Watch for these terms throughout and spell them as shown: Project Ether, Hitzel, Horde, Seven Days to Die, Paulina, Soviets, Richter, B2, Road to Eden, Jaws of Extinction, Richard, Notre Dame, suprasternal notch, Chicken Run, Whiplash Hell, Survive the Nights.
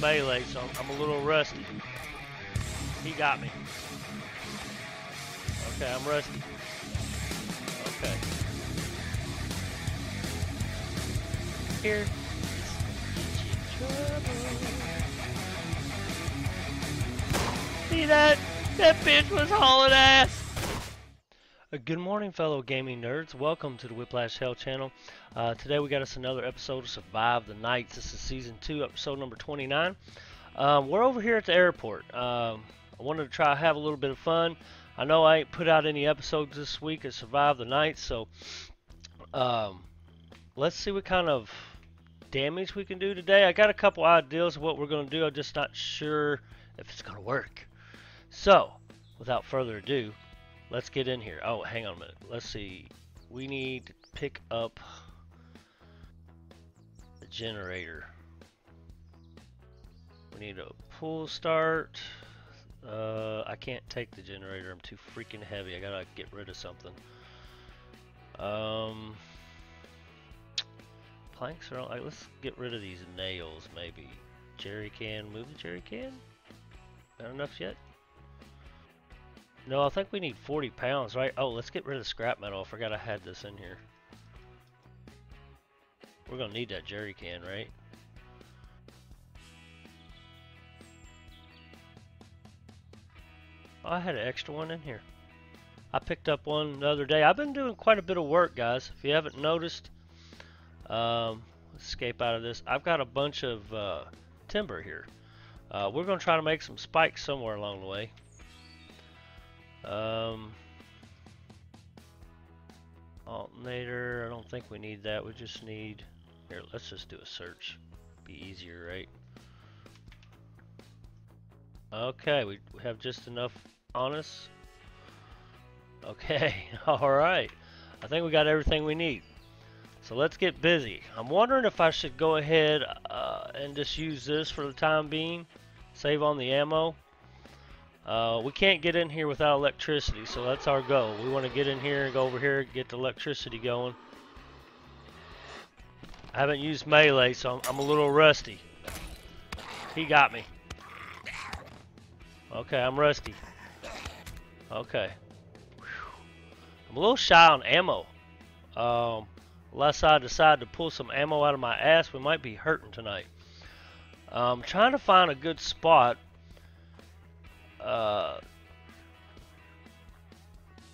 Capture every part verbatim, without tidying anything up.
melee, so I'm a little rusty. He got me. Okay, I'm rusty. Okay. Here. See that? That bitch was hauling ass. Good morning, fellow gaming nerds. Welcome to the Whiplash Hell channel. Uh, today we got us another episode of Survive the Nights. This is season two, episode number twenty-nine. Um, we're over here at the airport. Um, I wanted to try to have a little bit of fun. I know I ain't put out any episodes this week of Survive the Nights, so um, let's see what kind of damage we can do today. I got a couple ideas of what we're going to do. I'm just not sure if it's going to work. So, without further ado, let's get in here. Oh, hang on a minute. Let's see. We need to pick up the generator. We need a pull start. Uh, I can't take the generator. I'm too freaking heavy. I gotta get rid of something. Um, planks are all, like, let's get rid of these nails, maybe. Jerry can. Move the jerry can? Not enough yet? No, I think we need forty pounds, right? Oh, let's get rid of the scrap metal. I forgot I had this in here. We're going to need that jerry can, right? Oh, I had an extra one in here. I picked up one the other day. I've been doing quite a bit of work, guys. If you haven't noticed, um, let's escape out of this. I've got a bunch of uh, timber here. Uh, we're going to try to make some spikes somewhere along the way. Um, alternator, I don't think we need that. We just need, here, let's just do a search. Be easier, right? Okay, we, we have just enough on us. Okay, alright. I think we got everything we need. So let's get busy. I'm wondering if I should go ahead uh, and just use this for the time being. Save on the ammo. Uh, we can't get in here without electricity, so that's our goal. We want to get in here and go over here and get the electricity going. I haven't used melee, so I'm, I'm a little rusty. He got me. Okay, I'm rusty. Okay. Whew. I'm a little shy on ammo. Um, unless I decide to pull some ammo out of my ass, we might be hurting tonight. I'm trying to find a good spot. Uh,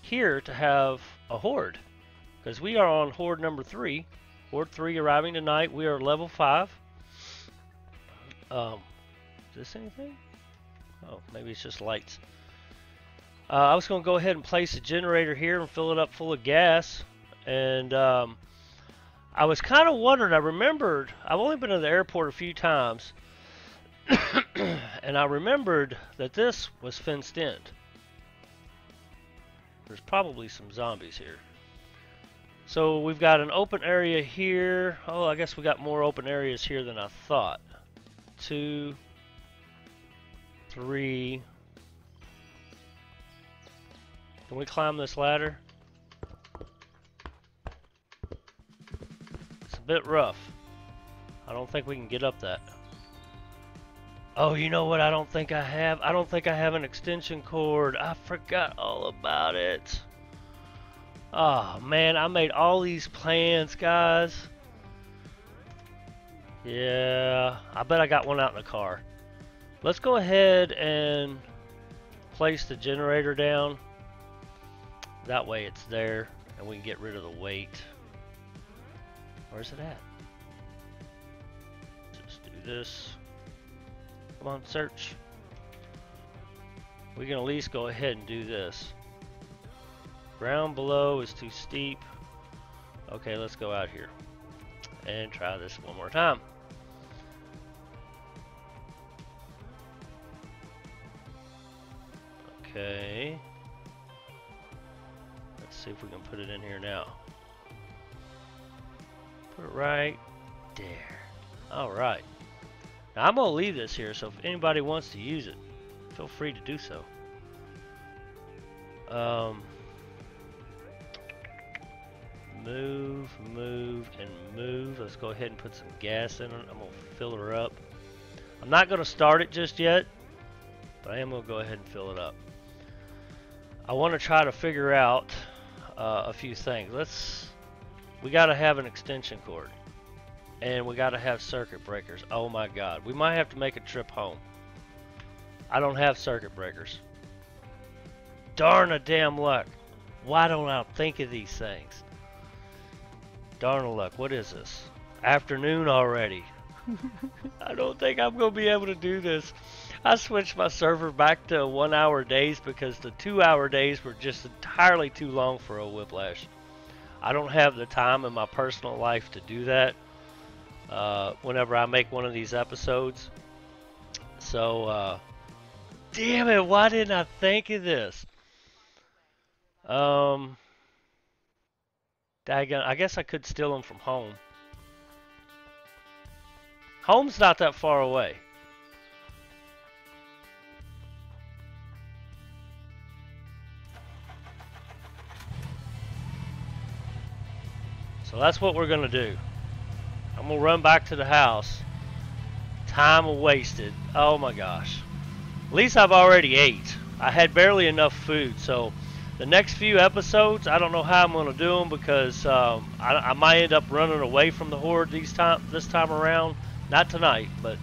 here to have a horde, because we are on horde number three. Horde three arriving tonight. We are level five. Um, is this anything? Oh, maybe it's just lights. Uh, I was going to go ahead and place a generator here and fill it up full of gas. And um, I was kind of wondering. I remembered I've only been to the airport a few times. And I remembered that this was fenced in. There's probably some zombies here. So we've got an open area here. Oh, I guess we got more open areas here than I thought. Two, three. Can we climb this ladder? It's a bit rough. I don't think we can get up that. Oh, you know what? I don't think I have. I don't think I have an extension cord. I forgot all about it. Oh, man. I made all these plans, guys. Yeah. I bet I got one out in the car. Let's go ahead and place the generator down. That way it's there and we can get rid of the weight. Where's it at? Just do this. Come on, search. We can at least go ahead and do this. Ground below is too steep. Okay, let's go out here and try this one more time. Okay. Let's see if we can put it in here now. Put it right there. All right. Now, I'm going to leave this here, so if anybody wants to use it, feel free to do so. Um, move, move, and move. Let's go ahead and put some gas in it. I'm going to fill her up. I'm not going to start it just yet, but I am going to go ahead and fill it up. I want to try to figure out uh, a few things. Let's, we got to have an extension cord, and we got to have circuit breakers. Oh my God, we might have to make a trip home. I don't have circuit breakers. Darn a damn luck. Why don't I think of these things? Darn a luck. What is this? Afternoon already. I don't think I'm going to be able to do this. I switched my server back to one hour days because the two hour days were just entirely too long for a Whiplash. I don't have the time in my personal life to do that uh, whenever I make one of these episodes. So, uh, damn it, why didn't I think of this? Um, I guess I could steal them from home. Home's not that far away. So that's what we're gonna do. I'm gonna run back to the house. Time wasted. Oh my gosh. At least I've already ate. I had barely enough food, so the next few episodes, I don't know how I'm gonna do them because um, I, I might end up running away from the horde these time this time around. Not tonight, but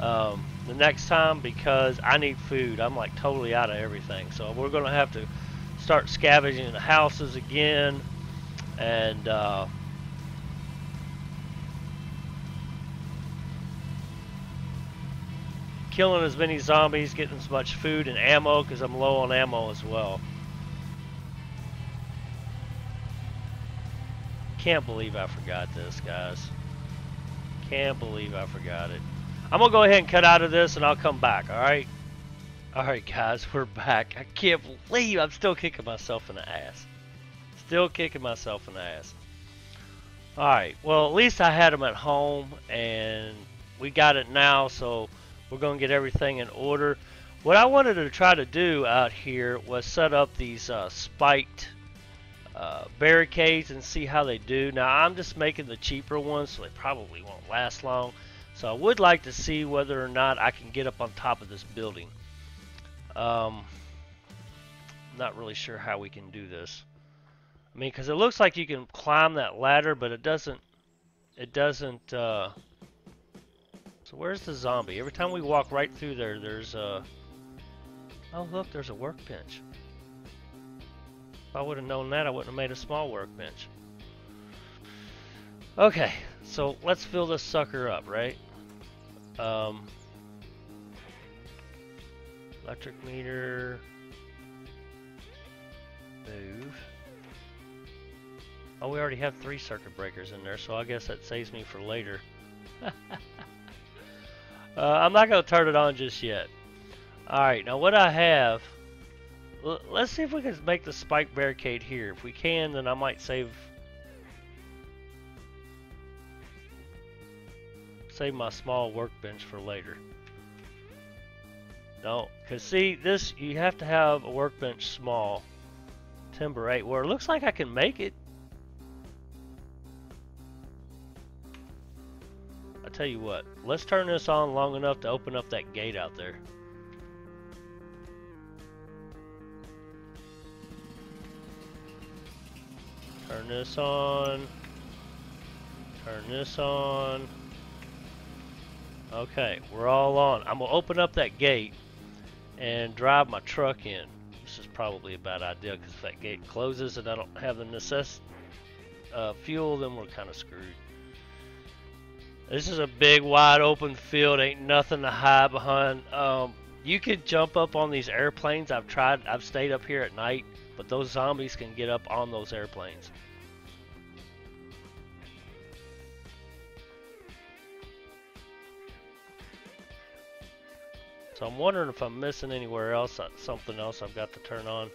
um, the next time, because I need food. I'm like totally out of everything. So we're going to have to start scavenging the houses again. And uh, killing as many zombies, getting as much food and ammo, because I'm low on ammo as well. Can't believe I forgot this, guys. Can't believe I forgot it. I'm gonna go ahead and cut out of this and I'll come back, alright? Alright guys, we're back. I can't believe I'm still kicking myself in the ass. Still kicking myself in the ass. Alright, well at least I had them at home and we got it now, so we're gonna get everything in order. What I wanted to try to do out here was set up these uh, spiked Uh, barricades and see how they do. Now I'm just making the cheaper ones, so they probably won't last long, so I would like to see whether or not I can get up on top of this building. um, Not really sure how we can do this. I mean, because it looks like you can climb that ladder, but it doesn't it doesn't uh... So where's the zombie? Every time we walk right through there, there's a oh look, there's a workbench. If I would have known that, I wouldn't have made a small workbench. Okay, so let's fill this sucker up, right? Um, electric meter. Move. Oh, we already have three circuit breakers in there, so I guess that saves me for later. uh, I'm not going to turn it on just yet. Alright, now what I have... Let's see if we can make the spike barricade here. If we can, then I might save save my small workbench for later. No, because see, this, you have to have a workbench small. Timber eight, where it looks like I can make it. I tell you what, let's turn this on long enough to open up that gate out there. Turn this on. Turn this on. Okay, we're all on. I'm gonna open up that gate and drive my truck in. This is probably a bad idea because if that gate closes and I don't have the necess uh, fuel, then we're kind of screwed. This is a big, wide open field. Ain't nothing to hide behind. Um, you could jump up on these airplanes. I've tried. I've stayed up here at night. But those zombies can get up on those airplanes. So I'm wondering if I'm missing anywhere else, something else I've got to turn on.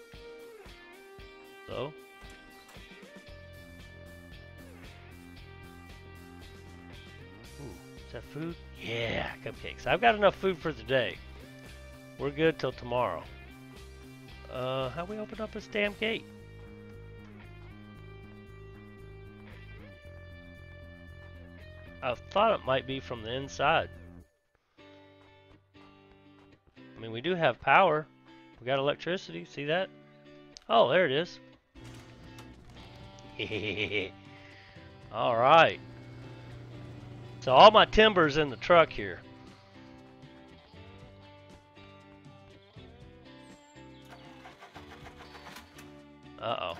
So. Ooh, is that food? Yeah, cupcakes. I've got enough food for today. We're good till tomorrow. Uh, how do we open up this damn gate? I thought it might be from the inside. I mean, we do have power. We got electricity. See that? Oh, there it is. All right. So all my timber's in the truck here. Uh-oh.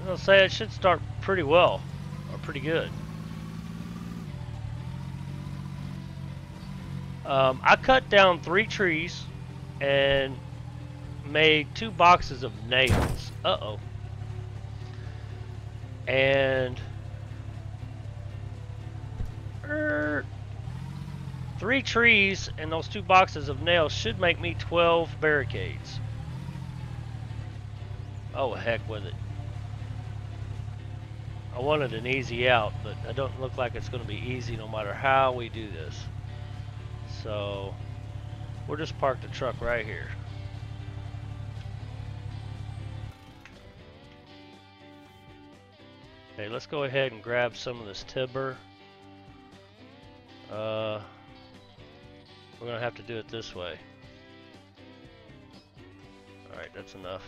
I'm gonna say it should start pretty well, or pretty good. Um, I cut down three trees and made two boxes of nails. Uh-oh. And er, three trees and those two boxes of nails should make me twelve barricades. Oh, heck with it. I wanted an easy out, but it don't look like it's going to be easy no matter how we do this. So we'll just park the truck right here. Okay, let's go ahead and grab some of this timber. Uh, we're going to have to do it this way. Alright, that's enough.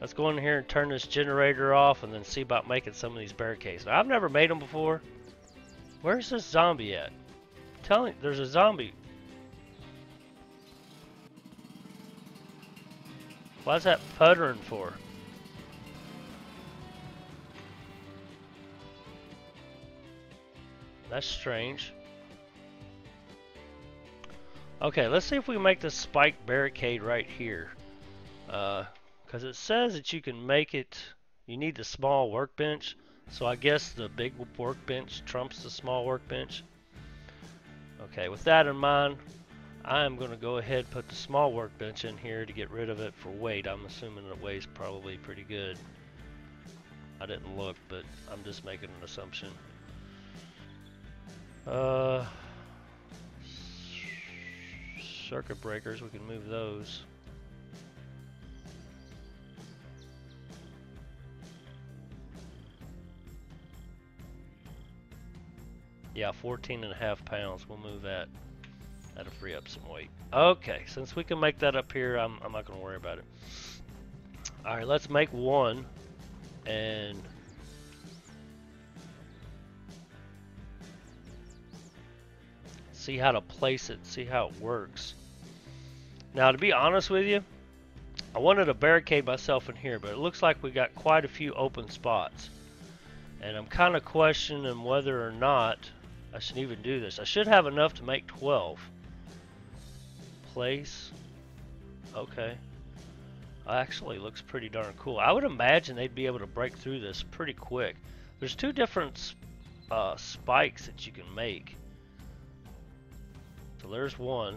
Let's go in here and turn this generator off and then see about making some of these barricades. Now, I've never made them before. Where's this zombie at? I'm telling you, there's a zombie. Why's that puttering for? That's strange. Okay, let's see if we make this spike barricade right here. Uh, because it says that you can make it, you need the small workbench, so I guess the big workbench trumps the small workbench. Okay, with that in mind, I'm going to go ahead and put the small workbench in here to get rid of it for weight. I'm assuming it weighs probably pretty good. I didn't look, but I'm just making an assumption. Uh, circuit breakers, we can move those. Yeah, fourteen and a half pounds. We'll move that. That'll free up some weight. Okay, since we can make that up here, I'm, I'm not going to worry about it. All right, let's make one. And see how to place it. See how it works. Now, to be honest with you, I wanted to barricade myself in here, but it looks like we got quite a few open spots. And I'm kind of questioning whether or not I should even do this. I should have enough to make twelve. Place. Okay. Actually looks pretty darn cool. I would imagine they'd be able to break through this pretty quick. There's two different uh, spikes that you can make. So there's one.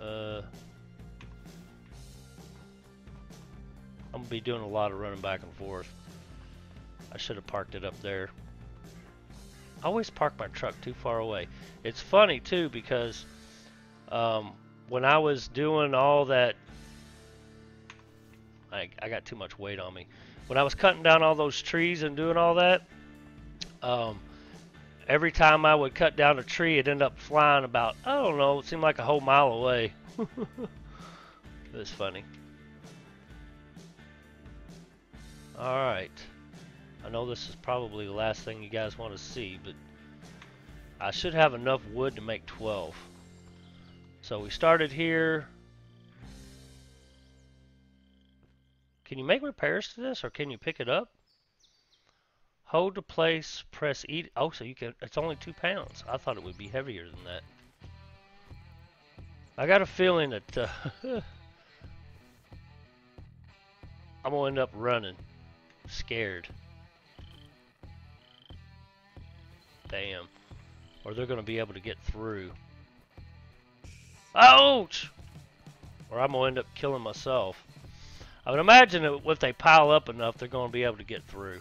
Uh, I'm gonna be doing a lot of running back and forth. I should have parked it up there. I always park my truck too far away. It's funny too, because um, when I was doing all that, I, I got too much weight on me. When I was cutting down all those trees and doing all that, um, every time I would cut down a tree, it ended up flying about, I don't know, it seemed like a whole mile away. That's funny. Alright. I know this is probably the last thing you guys want to see, but I should have enough wood to make twelve. So we started here. Can you make repairs to this, or can you pick it up? Hold to place, press E. Oh, so you can, it's only two pounds. I thought it would be heavier than that. I got a feeling that uh, I'm gonna end up running. Scared. Damn. Or they're gonna be able to get through. Ouch! Or I'm gonna end up killing myself. I would imagine that if they pile up enough, they're gonna be able to get through.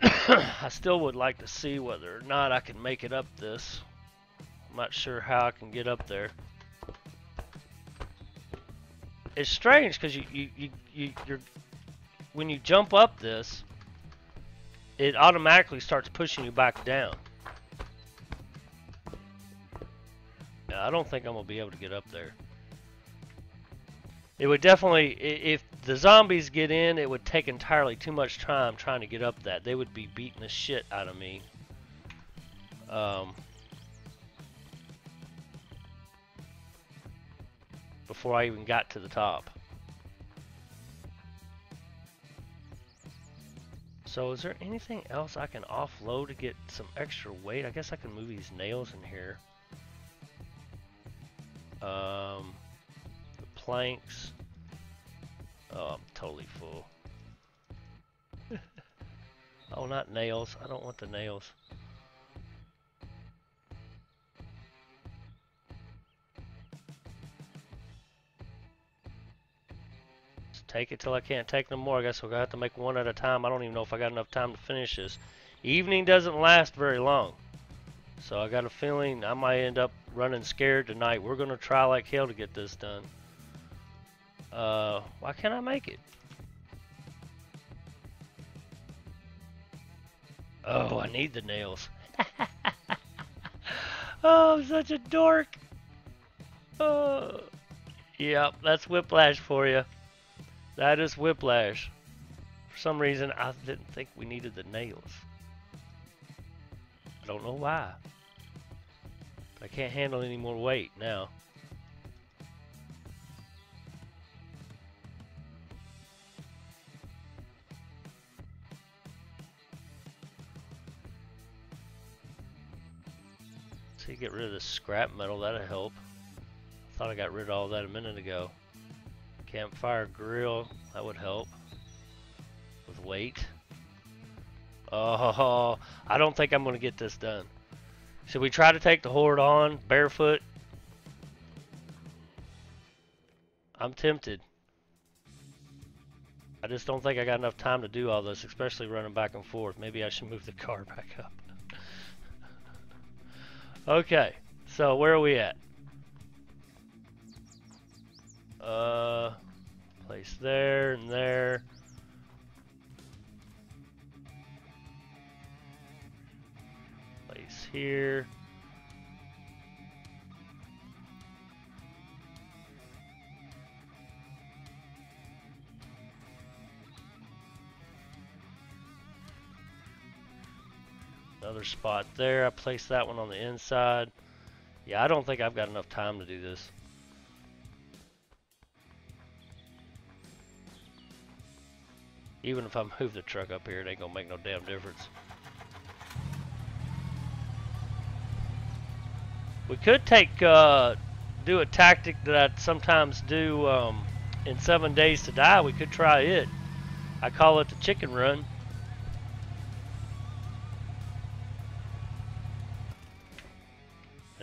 I still would like to see whether or not I can make it up this. I'm not sure how I can get up there. It's strange because you, you, you, you, you're when you jump up this, it automatically starts pushing you back down. Now, I don't think I'm gonna be able to get up there. It would definitely, if the zombies get in, it would take entirely too much time trying to get up that. They would be beating the shit out of me. Um, before I even got to the top. So is there anything else I can offload to get some extra weight? I guess I can move these nails in here. Um... Planks. Oh, I'm totally full. Oh, not nails. I don't want the nails. Just take it till I can't take no more. I guess we're gonna have to make one at a time. I don't even know if I got enough time to finish this. Evening doesn't last very long. So I got a feeling I might end up running scared tonight. We're gonna try like hell to get this done. Uh, why can't I make it? Oh, I need the nails. Oh, I'm such a dork. Oh, yeah, that's whiplash for you. That is whiplash. For some reason, I didn't think we needed the nails. I don't know why. But I can't handle any more weight now. Get rid of the scrap metal, that'll help. I thought I got rid of all that a minute ago. Campfire grill, that would help with weight. Oh, I don't think I'm gonna get this done. Should we try to take the horde on barefoot? I'm tempted. I just don't think I got enough time to do all this, especially running back and forth. Maybe I should move the car back up. Okay, so where are we at? Uh, place there and there. Place here. Another spot there. I placed that one on the inside. Yeah, I don't think I've got enough time to do this. Even if I move the truck up here, it ain't gonna make no damn difference. We could take, uh, do a tactic that I sometimes do um, in Seven Days to Die. We could try it. I call it the chicken run.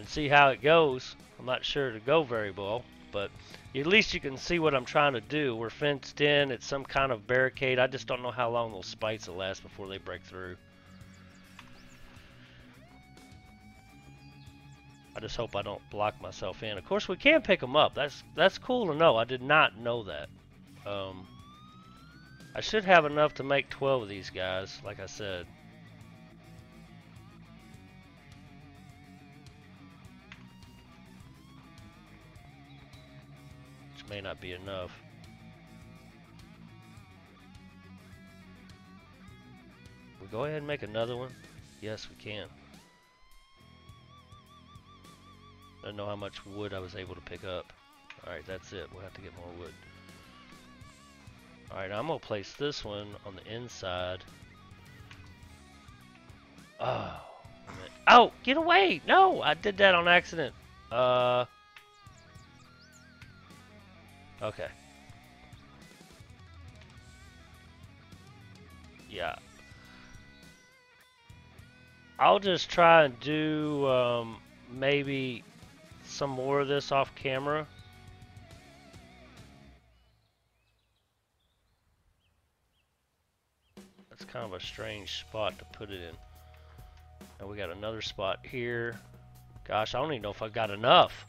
See how it goes. I'm not sure to go very well, but at least you can see what I'm trying to do. We're fenced in. It's some kind of barricade. I just don't know how long those spikes will last before they break through. I just hope I don't block myself in. Of course, we can pick them up. That's that's cool to know. I did not know that. Um, I should have enough to make twelve of these guys, like I said. May not be enough. We'll go ahead and make another one. Yes, we can. I don't know how much wood I was able to pick up. Alright, that's it. We'll have to get more wood. Alright, I'm gonna place this one on the inside. Oh, man. Oh, get away! No, I did that on accident. Uh... Okay. Yeah. I'll just try and do um, maybe some more of this off camera. That's kind of a strange spot to put it in. And we got another spot here. Gosh, I don't even know if I got enough.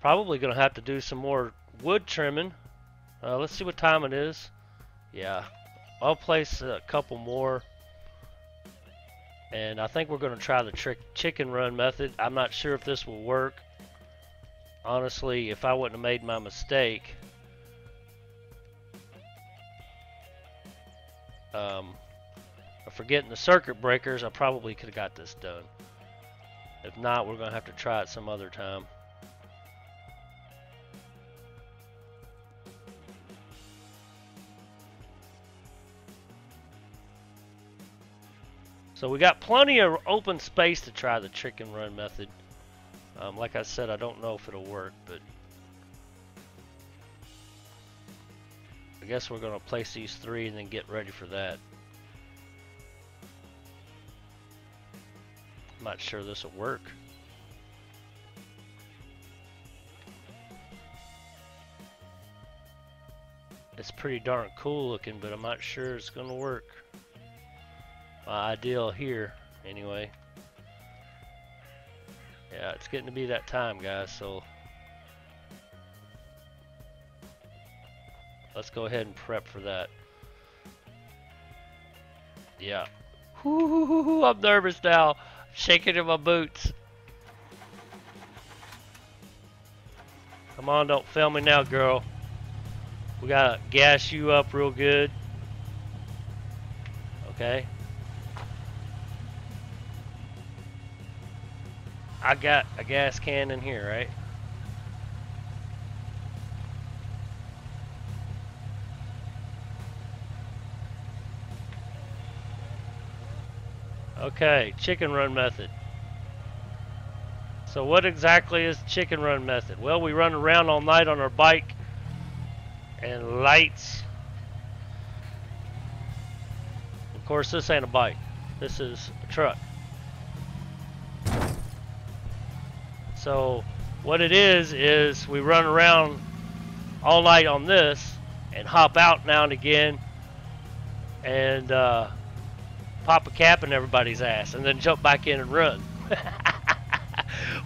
Probably gonna have to do some more wood trimming. Uh, let's see what time it is. Yeah, I'll place a couple more, and I think we're going to try the trick chicken run method. I'm not sure if this will work. Honestly, if I wouldn't have made my mistake, um, forgetting the circuit breakers, I probably could have got this done. If not, we're going to have to try it some other time. So we got plenty of open space to try the trick and run method. Um, like I said, I don't know if it'll work, but I guess we're going to place these three and then get ready for that. I'm not sure this will work. It's pretty darn cool looking, but I'm not sure it's going to work. My ideal here, anyway. Yeah, it's getting to be that time, guys, so let's go ahead and prep for that. Yeah. Whoo, I'm nervous now. I'm shaking in my boots. Come on, don't fail me now, girl. We gotta gas you up real good. Okay. I got a gas can in here, right? Okay, chicken run method. So what exactly is the chicken run method? Well, we run around all night on our bike and lights. Of course, this ain't a bike. This is a truck. So what it is, is we run around all night on this and hop out now and again and uh, pop a cap in everybody's ass and then jump back in and run.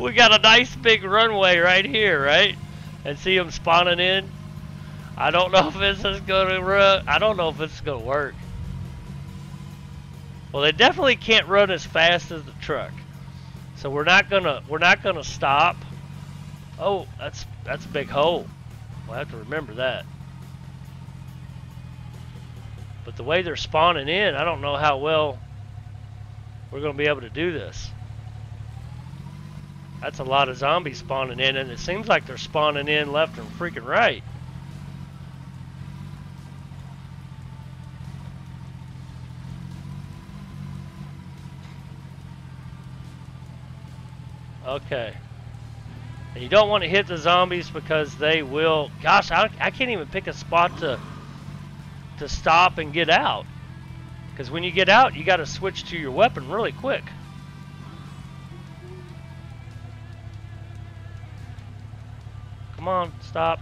We got a nice big runway right here, right? And see them spawning in. I don't know if this is going to run. I don't know if this is going to work. Well, they definitely can't run as fast as the truck. So we're not gonna we're not gonna stop. Oh, that's that's a big hole. We'll have to remember that. But the way they're spawning in, I don't know how well we're gonna be able to do this. That's a lot of zombies spawning in, and it seems like they're spawning in left and freaking right. Okay, and you don't want to hit the zombies because they will, gosh, I, I can't even pick a spot to to stop and get out, because when you get out you got to switch to your weapon really quick. Come on, stop.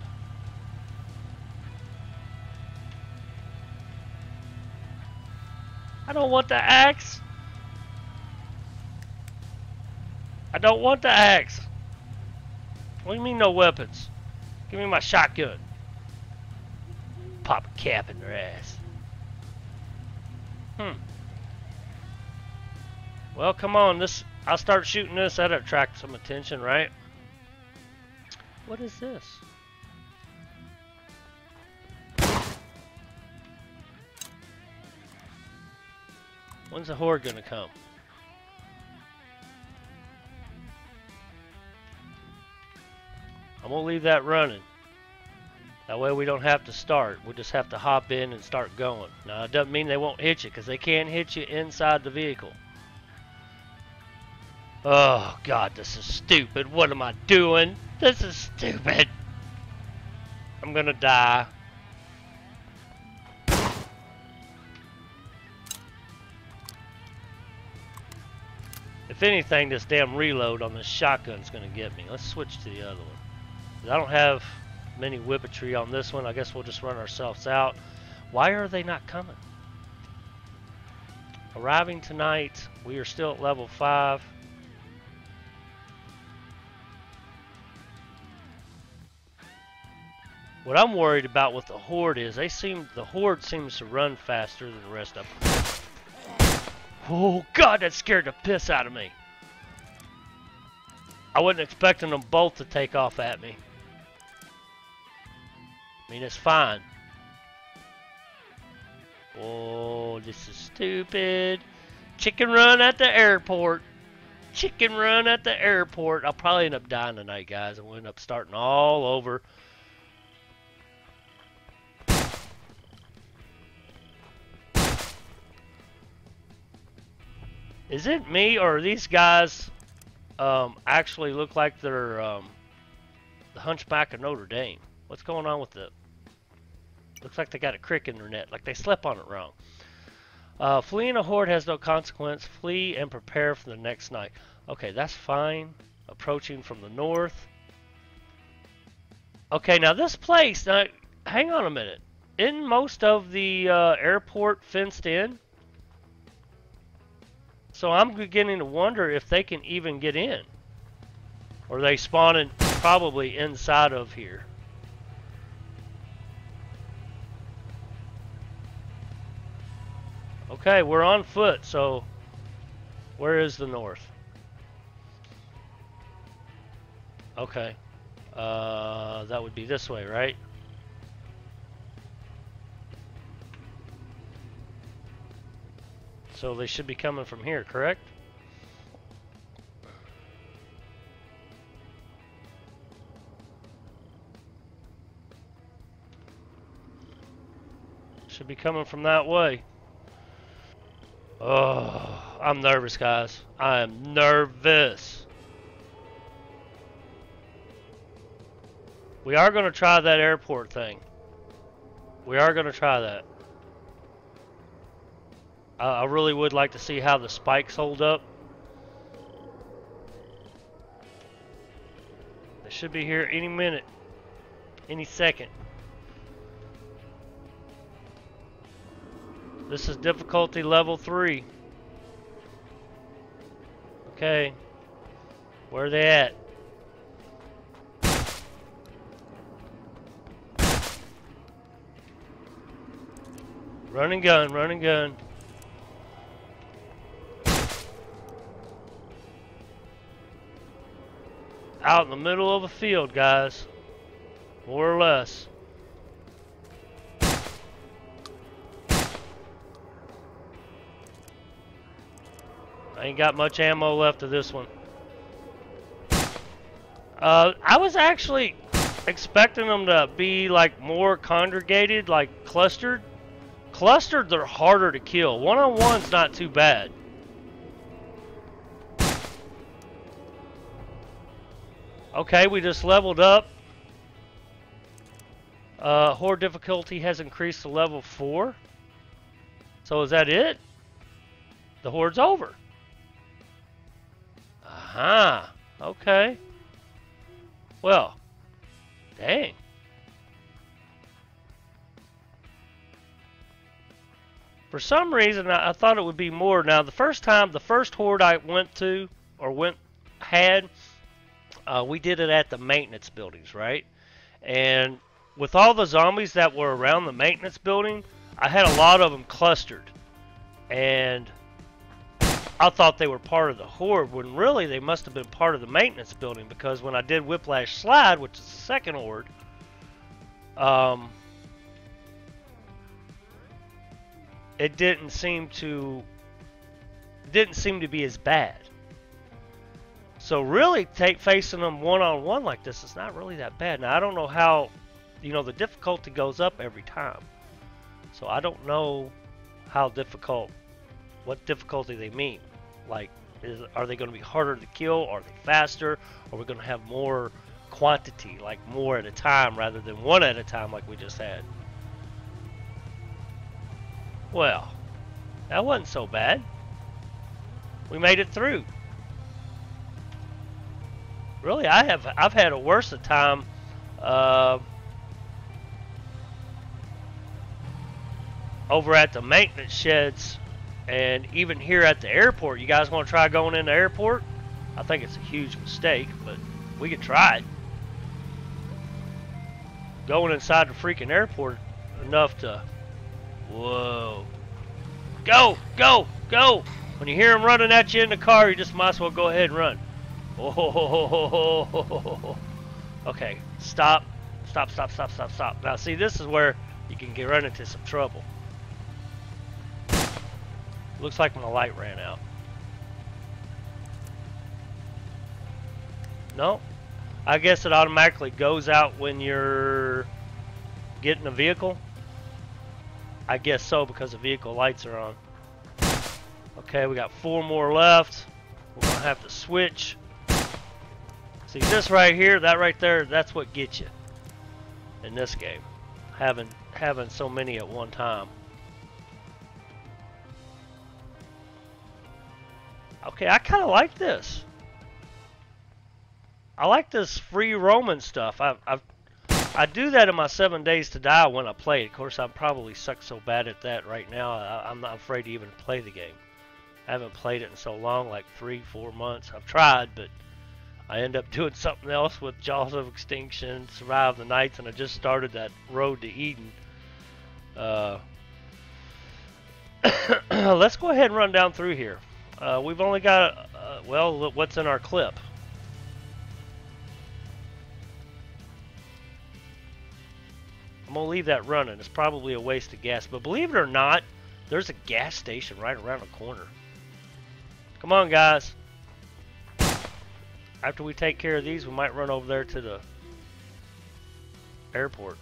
I don't want the axe. I don't want the axe. What do you mean no weapons? Give me my shotgun. Pop a cap in their ass. Hmm. Well, come on. This, I'll start shooting this. That'll attract some attention, right? What is this? When's the horde gonna come? I'm gonna leave that running. That way we don't have to start. We'll just have to hop in and start going. Now, it doesn't mean they won't hit you, because they can hit you inside the vehicle. Oh, God, this is stupid. What am I doing? This is stupid. I'm gonna die. If anything, this damn reload on this shotgun's gonna get me. Let's switch to the other one. I don't have many whippetry on this one. I guess we'll just run ourselves out. Why are they not coming? Arriving tonight. We are still at level five. What I'm worried about with the horde is they seem the horde seems to run faster than the rest of them. Oh God, that scared the piss out of me. I wasn't expecting them both to take off at me. I mean, it's fine. Oh, this is stupid. Chicken run at the airport. Chicken run at the airport. I'll probably end up dying tonight, guys. I'll end up starting all over. Is it me or these guys um, actually look like they're um, the Hunchback of Notre Dame? What's going on with the... Looks like they got a crick in their net, like they slept on it wrong. Uh, fleeing a horde has no consequence. Flee and prepare for the next night. Okay, that's fine. Approaching from the north. Okay, now this place... Now, hang on a minute. Isn't most of the uh, airport fenced in? So I'm beginning to wonder if they can even get in. Or they spawned probably inside of here. Okay, we're on foot, so where is the north? Okay. Uh, that would be this way, right? So they should be coming from here, correct? Should be coming from that way. Oh, I'm nervous, guys. I am nervous. We are going to try that airport thing. We are going to try that. I really would like to see how the spikes hold up. They should be here any minute, any second. This is difficulty level three. Okay, where are they at? Run and gun, run and gun. Out in the middle of a field, guys, more or less. I ain't got much ammo left of this one. Uh, I was actually expecting them to be like more congregated, like clustered. Clustered, they're harder to kill. One-on-one's not too bad. Okay, we just leveled up. Uh, horde difficulty has increased to level four. So is that it? The horde's over. Aha. Uh-huh. Okay. Well. Dang. For some reason, I, I thought it would be more. Now, the first time, the first horde I went to, or went, had... Uh, we did it at the maintenance buildings, right? And with all the zombies that were around the maintenance building, I had a lot of them clustered. And I thought they were part of the horde, when really they must have been part of the maintenance building, because when I did Whiplash Slide, which is the second horde, um, it didn't seem to, it didn't seem to be as bad. So really, take, facing them one-on-one like this is not really that bad. Now, I don't know how, you know, the difficulty goes up every time. So I don't know how difficult, what difficulty they mean. Like, is, are they going to be harder to kill? Are they faster? Are we going to have more quantity, like more at a time rather than one at a time like we just had? Well, that wasn't so bad. We made it through. Really, I have I've had a worse of time uh, over at the maintenance sheds, and even here at the airport. You guys want to try going in the airport? I think it's a huge mistake, but we could try it. going inside the freaking airport enough to, whoa, go, go, go. When you hear them running at you in the car, you just might as well go ahead and run. Oh, okay, stop, stop, stop, stop, stop, stop. Now see, this is where you can get run into some trouble. Looks like my light ran out. No, I guess it automatically goes out when you're getting a vehicle. I guess so, because the vehicle lights are on. Okay, we got four more left. We're gonna have to switch. See, this right here, that right there, that's what gets you in this game. Having having so many at one time. Okay, I kind of like this. I like this free roaming stuff. I I I do that in my Seven Days to Die when I play it. Of course, I probably suck so bad at that right now. I, I'm not afraid to even play the game. I haven't played it in so long, like three, four months. I've tried, but I end up doing something else with Jaws of Extinction, Survive the Nights, and I just started that Road to Eden. Uh, let's go ahead and run down through here. Uh, we've only got, uh, well, what's in our clip? I'm going to leave that running. It's probably a waste of gas. But believe it or not, there's a gas station right around the corner. Come on, guys. After we take care of these, we might run over there to the airport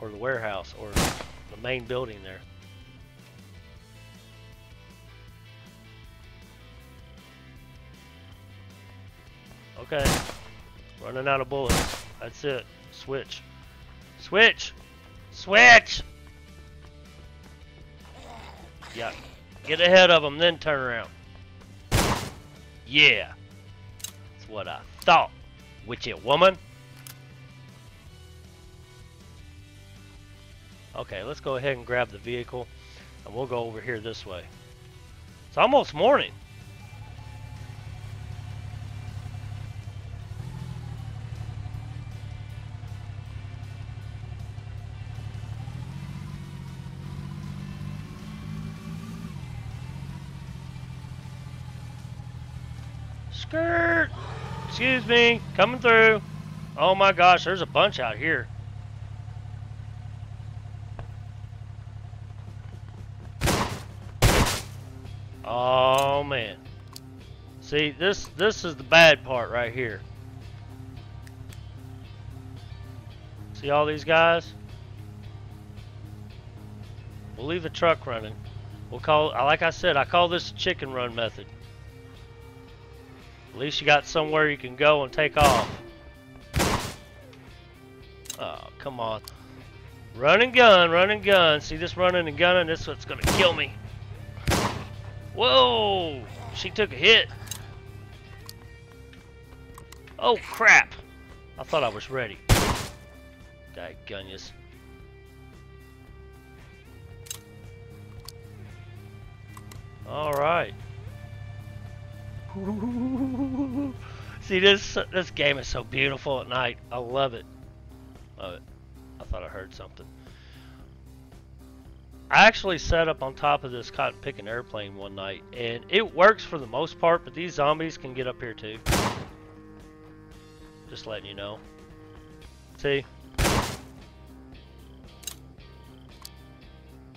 or the warehouse or the main building there. Okay, running out of bullets. That's it. Switch. Switch! Switch! Yeah. Get ahead of them, then turn around. Yeah. That's what I thought. Witchy woman. Okay, let's go ahead and grab the vehicle. And we'll go over here this way. It's almost morning. Skirt. Excuse me, coming through. Oh my gosh, there's a bunch out here. Oh man. See, this this is the bad part right here. See all these guys? We'll leave the truck running. We'll call, like I said, I call this the chicken run method. At least you got somewhere you can go and take off. Oh, come on. Run and gun, run and gun. See this running and gunning? This is what's gonna kill me. Whoa! She took a hit. Oh, crap. I thought I was ready. Dadgunyas. Alright. See, this this game is so beautiful at night. I love it. Love it. I thought I heard something. I actually sat up on top of this cotton picking airplane one night, and it works for the most part, but these zombies can get up here too. Just letting you know. See? I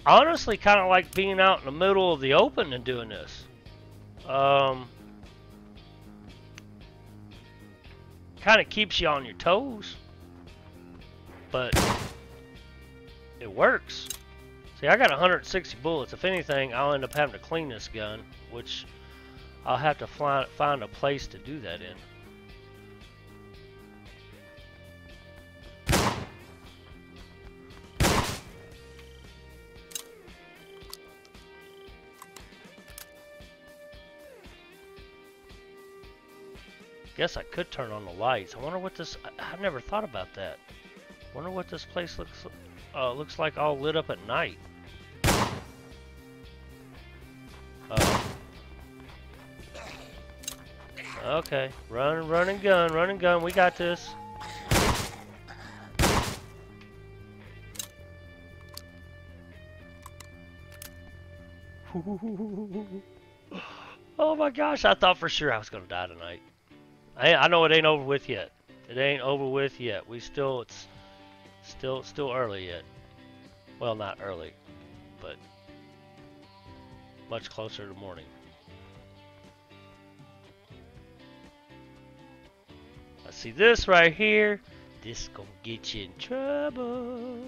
honestly kind of like being out in the middle of the open and doing this. Um... Kind of keeps you on your toes, but it works. See, I got one hundred sixty bullets. If anything, I'll end up having to clean this gun, which I'll have to fly, find a place to do that in. Guess I could turn on the lights. I wonder what this. I, I never thought about that. Wonder what this place looks uh, looks like all lit up at night. Uh, okay, run, run and gun, run and gun. We got this. Oh my gosh, I thought for sure I was gonna die tonight. I, I know it ain't over with yet. It ain't over with yet. We still, it's still, still early yet. Well, not early, but much closer to morning. I see this right here. This gonna get you in trouble.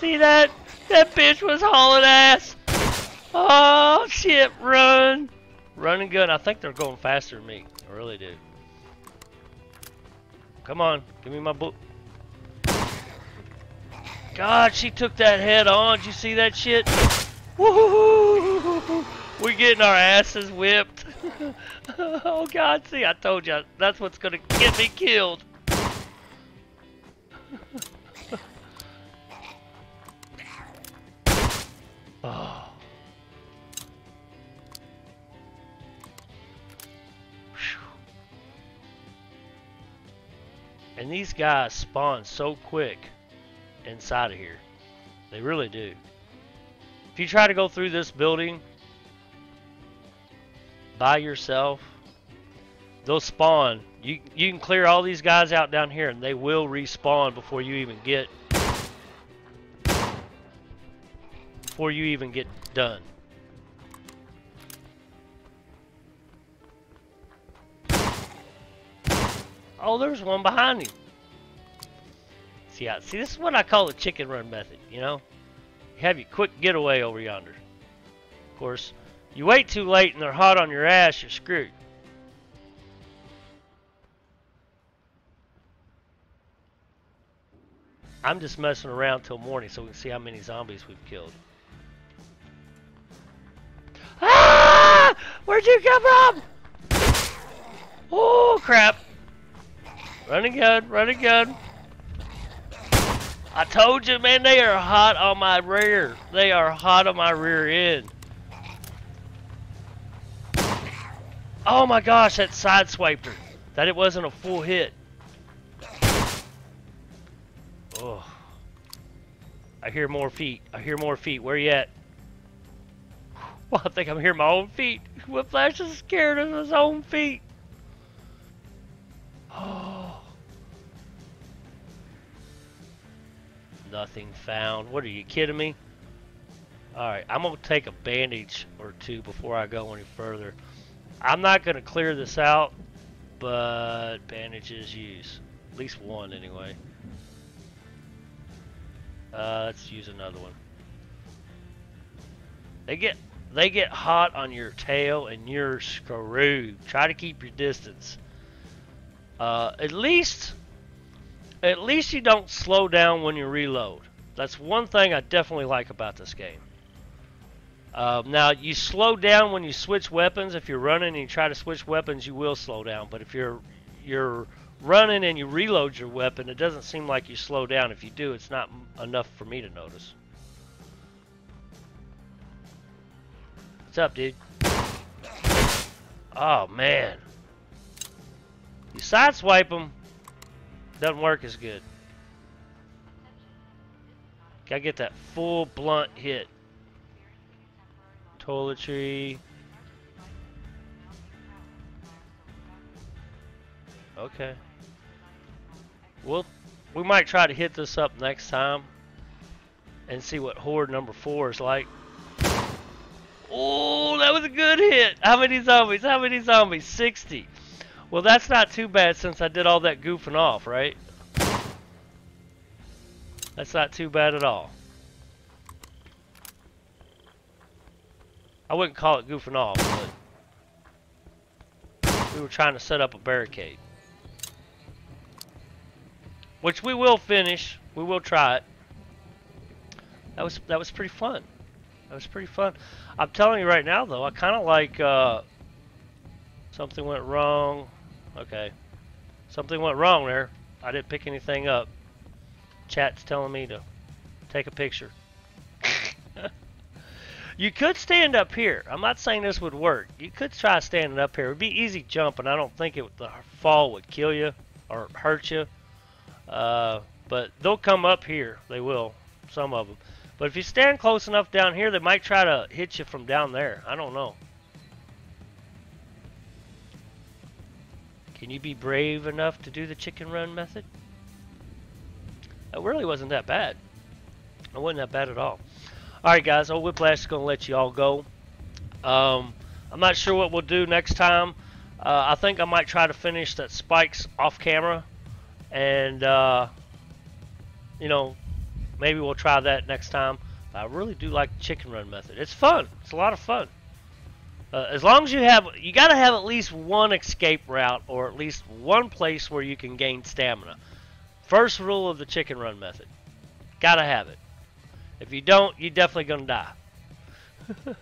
See that? That bitch was hauling ass. Oh shit, run. Run and gun. I think they're going faster than me. I really do. Come on, give me my book. God, she took that head on. Did you see that shit? Woohoo! We're getting our asses whipped. Oh God, see, I told you. That's what's gonna get me killed. Oh. And these guys spawn so quick inside of here. They really do. If you try to go through this building by yourself, they'll spawn. You, you can clear all these guys out down here and they will respawn before you even get before you even get done. Oh, there's one behind him. See, I, see, this is what I call the chicken run method, you know? You have your quick getaway over yonder. Of course, you wait too late and they're hot on your ass, you're screwed. I'm just messing around till morning so we can see how many zombies we've killed. Ah! Where'd you come from? Oh, crap. Running good, running good. I told you, man, they are hot on my rear. They are hot on my rear end. Oh my gosh, that sideswiped her. That it wasn't a full hit. Oh. I hear more feet. I hear more feet. Where you at? Well, I think I'm hearing my own feet. Whiplash is scared of his own feet. Oh. Nothing found. What, are you kidding me? Alright, I'm going to take a bandage or two before I go any further. I'm not going to clear this out, but bandages use. At least one, anyway. Uh, let's use another one. They get, they get hot on your tail and you're screwed. Try to keep your distance. Uh, at least... At least you don't slow down when you reload. That's one thing I definitely like about this game. Uh, now, you slow down when you switch weapons. If you're running and you try to switch weapons, you will slow down. But if you're you're running and you reload your weapon, it doesn't seem like you slow down. If you do, it's not enough for me to notice. What's up, dude? Oh, man. You sideswipe them. Doesn't work as good. Gotta get that full blunt hit. Toiletry. Okay. We'll, we might try to hit this up next time and see what horde number four is like. Oh, that was a good hit. How many zombies? How many zombies? sixty. Well, that's not too bad since I did all that goofing off, right? That's not too bad at all. I wouldn't call it goofing off, but we were trying to set up a barricade. Which we will finish. We will try it. That was, that was pretty fun. That was pretty fun. I'm telling you right now, though, I kind of like... Uh, something went wrong. Okay. Something went wrong there. I didn't pick anything up. Chat's telling me to take a picture. You could stand up here. I'm not saying this would work. You could try standing up here. It would be easy jumping. I don't think it would, the fall would kill you or hurt you. Uh, but they'll come up here. They will. Some of them. But if you stand close enough down here, they might try to hit you from down there. I don't know. Can you be brave enough to do the chicken run method? That really wasn't that bad. It wasn't that bad at all. Alright guys, old Whiplash is going to let you all go. Um, I'm not sure what we'll do next time. Uh, I think I might try to finish that Spikes off camera. And, uh, you know, maybe we'll try that next time. But I really do like the chicken run method. It's fun. It's a lot of fun. Uh, as long as you have, you got to have at least one escape route or at least one place where you can gain stamina. First rule of the chicken run method. Got to have it. If you don't, you're definitely going to die.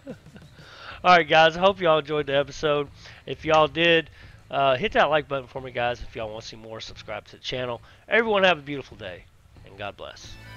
Alright guys, I hope y'all enjoyed the episode. If y'all did, uh, hit that like button for me guys. If y'all want to see more, subscribe to the channel. Everyone have a beautiful day, and God bless.